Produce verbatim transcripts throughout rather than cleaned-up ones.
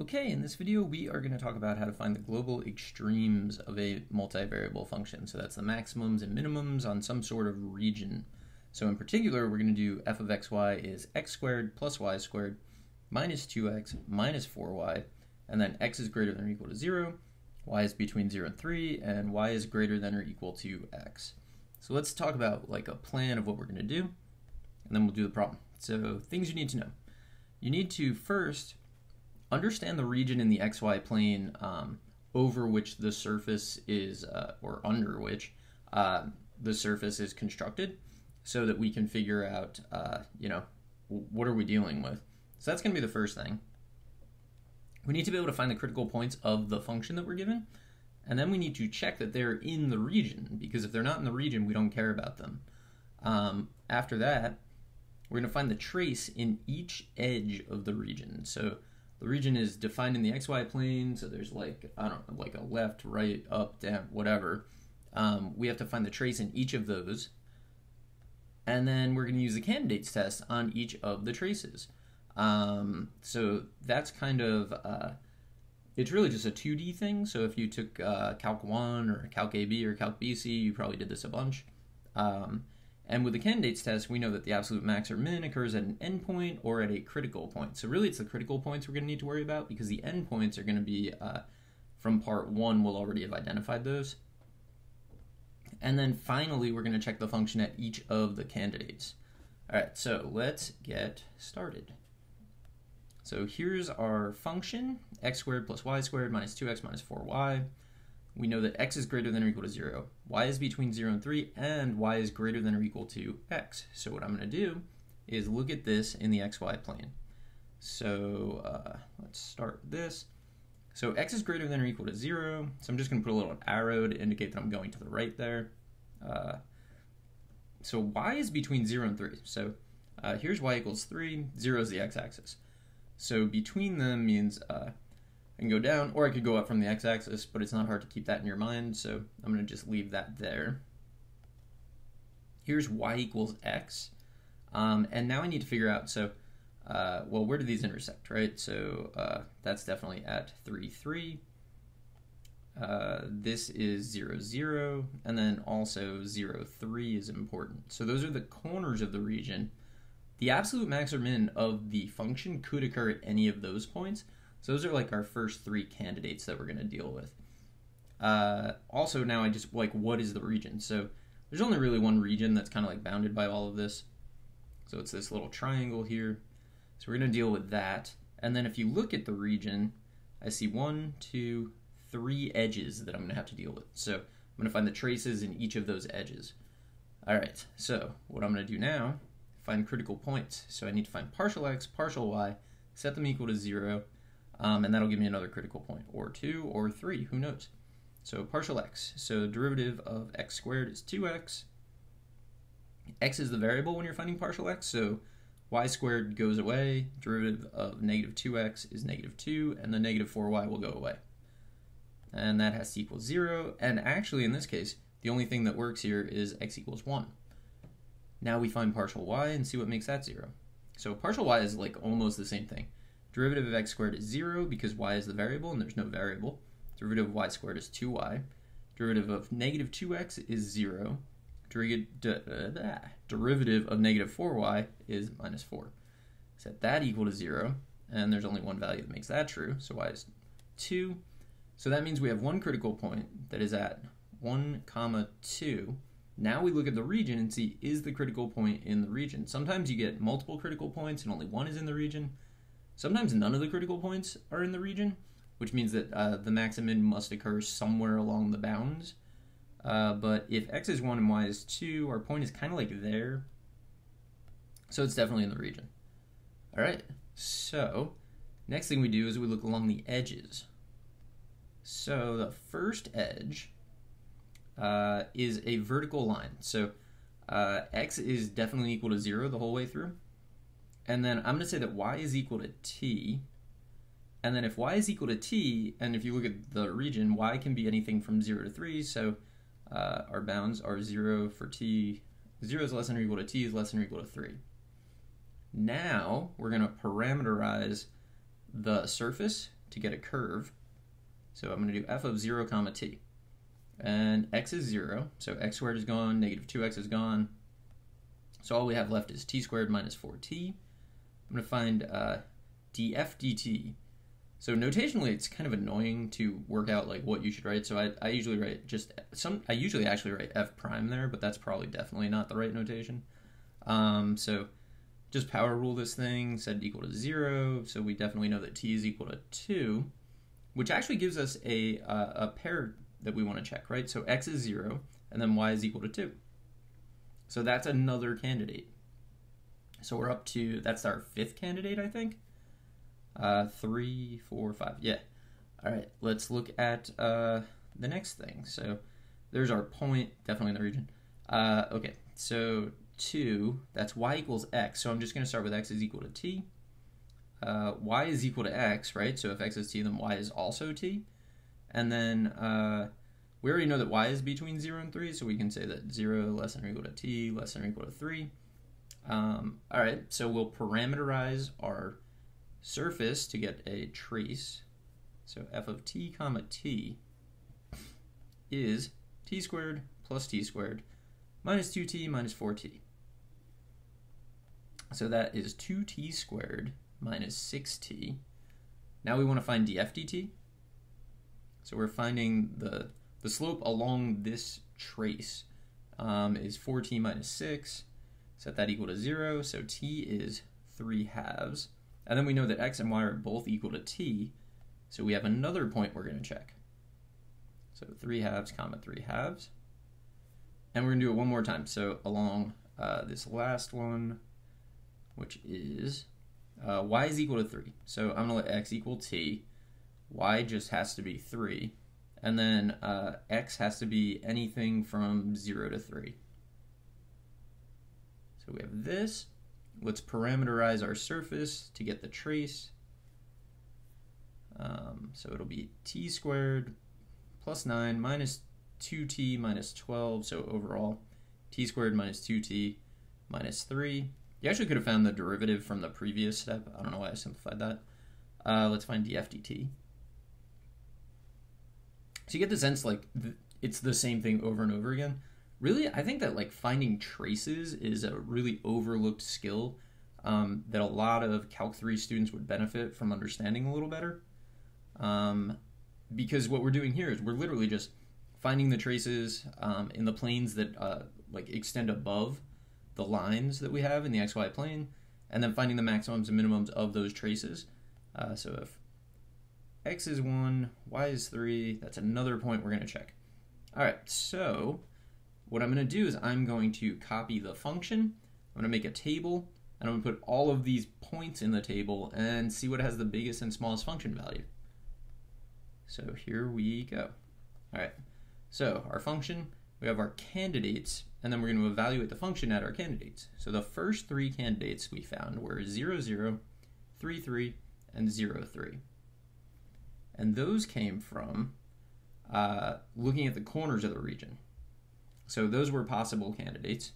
Okay, in this video we are going to talk about how to find the global extremes of a multivariable function. So that's the maximums and minimums on some sort of region. So in particular, we're going to do f of xy is x squared plus y squared minus two x minus four y, and then x is greater than or equal to zero, y is between zero and three, and y is greater than or equal to x. So let's talk about like a plan of what we're going to do, and then we'll do the problem. So things you need to know. You need to first understand the region in the xy plane um, over which the surface is, uh, or under which uh, the surface is constructed, so that we can figure out, uh, you know, what are we dealing with. So that's going to be the first thing. We need to be able to find the critical points of the function that we're given, and then we need to check that they're in the region, because if they're not in the region, we don't care about them. Um, after that, we're going to find the trace in each edge of the region. So the region is defined in the xy plane, so there's like, I don't know, like a left, right, up, down, whatever. Um, we have to find the trace in each of those. And then we're gonna use the candidates test on each of the traces. Um, so that's kind of, uh, it's really just a two D thing. So if you took uh, Calc one or Calc A B or Calc B C, you probably did this a bunch. Um, And with the candidates test, we know that the absolute max or min occurs at an endpoint or at a critical point. So really it's the critical points we're gonna need to worry about, because the endpoints are gonna be, uh, from part one, we'll already have identified those. And then finally, we're gonna check the function at each of the candidates. All right, so let's get started. So here's our function, x squared plus y squared minus two x minus four y. We know that x is greater than or equal to zero, y is between zero and three, and y is greater than or equal to x. So what I'm going to do is look at this in the xy plane. So uh, let's start this. So x is greater than or equal to zero, so I'm just going to put a little arrow to indicate that I'm going to the right there. Uh, so y is between zero and three, so uh, here's y equals three, zero is the x-axis. So between them means uh, I can go down, or I could go up from the x-axis, but it's not hard to keep that in your mind, so I'm going to just leave that there. Here's y equals x, um, and now I need to figure out, so, uh, well, where do these intersect, right? So uh, that's definitely at three, three. Uh, this is zero, zero, and then also zero, three is important. So those are the corners of the region. The absolute max or min of the function could occur at any of those points. So those are like our first three candidates that we're going to deal with. Uh, also, now I just like, what is the region? So there's only really one region that's kind of like bounded by all of this. So it's this little triangle here. So we're going to deal with that. And then if you look at the region, I see one, two, three edges that I'm going to have to deal with. So I'm going to find the traces in each of those edges. All right, so what I'm going to do now, find critical points. So I need to find partial x, partial y, set them equal to zero. Um, and that'll give me another critical point, or two, or three, who knows? So partial x, so derivative of x squared is two x. X is the variable when you're finding partial x, so y squared goes away, derivative of negative two x is negative two, and the negative four y will go away. And that has to equal zero, and actually in this case, the only thing that works here is x equals one. Now we find partial y and see what makes that zero. So partial y is like almost the same thing. Derivative of x squared is zero because y is the variable and there's no variable. Derivative of y squared is two y. Derivative of negative two x is zero. Derivative of negative four y is minus four. Set that equal to zero, and there's only one value that makes that true, so y is two. So that means we have one critical point that is at one comma two. Now we look at the region and see, is the critical point in the region? Sometimes you get multiple critical points and only one is in the region. Sometimes none of the critical points are in the region, which means that uh, the max and min must occur somewhere along the bounds. Uh, but if x is one and y is two, our point is kind of like there. So it's definitely in the region. All right, so next thing we do is we look along the edges. So the first edge uh, is a vertical line. So uh, x is definitely equal to zero the whole way through. And then I'm gonna say that y is equal to t, and then if y is equal to t, and if you look at the region, y can be anything from zero to three, so uh, our bounds are zero for t, zero is less than or equal to t is less than or equal to three. Now, we're gonna parameterize the surface, to get a curve. So I'm going to do f of zero comma t. And x is zero, so x squared is gone, negative two x is gone. So all we have left is t squared minus four t. I'm going to find uh, df dt. So notationally, it's kind of annoying to work out like what you should write. So I, I usually write just some. I usually actually write f prime there, but that's probably definitely not the right notation. Um, so just power rule this thing, set it equal to zero. So we definitely know that t is equal to two, which actually gives us a uh, a pair that we want to check, right? So x is zero, and then y is equal to two. So that's another candidate. So we're up to, that's our fifth candidate, I think. Uh, three, four, five, yeah. All right, let's look at uh, the next thing. So there's our point, definitely in the region. Uh, okay, so two, that's y equals x. So I'm just gonna start with x is equal to t. Uh, y is equal to x, right? So if x is t, then y is also t. And then uh, we already know that y is between zero and three, so we can say that zero less than or equal to t, less than or equal to three. Um, all right, so we'll parameterize our surface to get a trace. So f of t comma t is t squared plus t squared minus two t minus four t. So that is two t squared minus six t. Now we want to find df dt. So we're finding the, the slope along this trace um, is four t minus six. Set that equal to zero, so t is three halves. And then we know that x and y are both equal to t, so we have another point we're gonna check. So three halves comma three halves. And we're gonna do it one more time. So along uh, this last one, which is uh, y is equal to three. So I'm gonna let x equal t, y just has to be three, and then uh, x has to be anything from zero to three. So we have this. Let's parameterize our surface to get the trace. Um, so it'll be t squared plus nine minus two t minus twelve. So overall, t squared minus two t minus three. You actually could have found the derivative from the previous step. I don't know why I simplified that. Uh, let's find df dt. So you get the sense like th it's the same thing over and over again. Really, I think that like finding traces is a really overlooked skill um, that a lot of Calc three students would benefit from understanding a little better. Um, because what we're doing here is we're literally just finding the traces um, in the planes that uh, like extend above the lines that we have in the x y plane, and then finding the maximums and minimums of those traces. Uh, so if x is one, y is three, that's another point we're going to check. All right, so what I'm going to do is I'm going to copy the function, I'm going to make a table, and I'm going to put all of these points in the table and see what has the biggest and smallest function value. So here we go. All right, so our function, we have our candidates, and then we're going to evaluate the function at our candidates. So the first three candidates we found were zero, zero, three, three, and zero, three. And those came from uh, looking at the corners of the region. So those were possible candidates.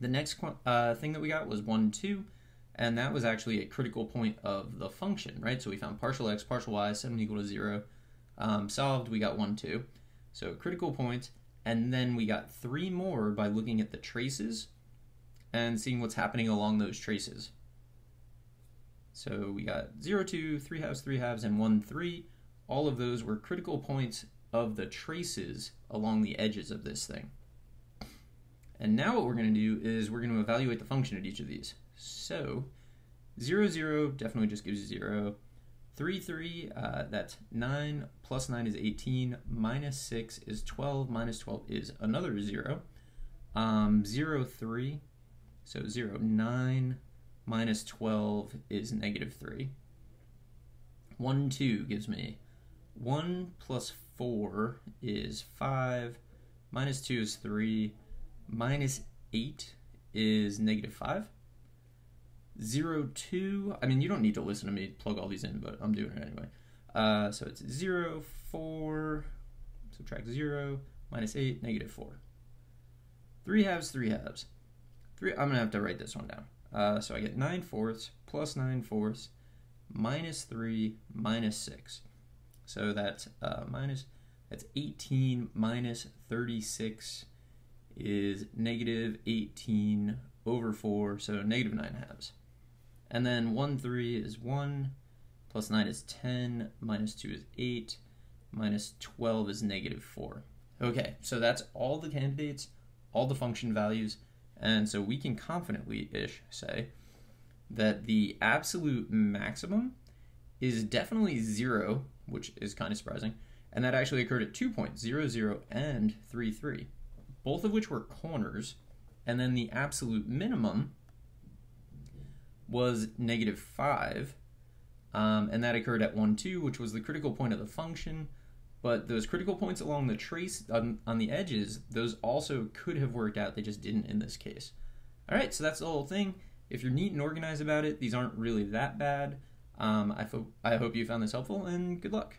The next uh, thing that we got was one, two, and that was actually a critical point of the function, right? So we found partial x, partial y, set them equal to zero. Um, solved, we got one, two. So critical points, and then we got three more by looking at the traces and seeing what's happening along those traces. So we got zero, two, three halves, three halves, and one, three. All of those were critical points of the traces along the edges of this thing. And now what we're going to do is we're going to evaluate the function at each of these. So zero, zero definitely just gives you zero. three, three, uh, that's nine, plus nine is eighteen, minus six is twelve, minus twelve is another zero. Um, zero, three, so zero, nine, minus twelve is negative three. one, two gives me one plus four is five, minus two is three, minus eight is negative five. zero, two, I mean, you don't need to listen to me plug all these in, but I'm doing it anyway. Uh, so it's zero, four, subtract zero, minus eight, negative four. three halves, three halves. three, I'm going to have to write this one down. Uh, so I get nine fourths plus nine fourths minus three, minus six. So that's uh, minus, that's eighteen minus thirty-six is negative eighteen over four, so negative nine halves. And then one, three is one, plus nine is ten, minus two is eight, minus twelve is negative four. Okay, so that's all the candidates, all the function values, and so we can confidently-ish say that the absolute maximum is definitely zero, which is kind of surprising, and that actually occurred at two point zero zero and three three, both of which were corners, and then the absolute minimum was negative five, um, and that occurred at one two, which was the critical point of the function. But those critical points along the trace, on, on the edges, those also could have worked out, they just didn't in this case. All right, so that's the whole thing. If you're neat and organized about it, these aren't really that bad. Um, I, I hope you found this helpful, and good luck.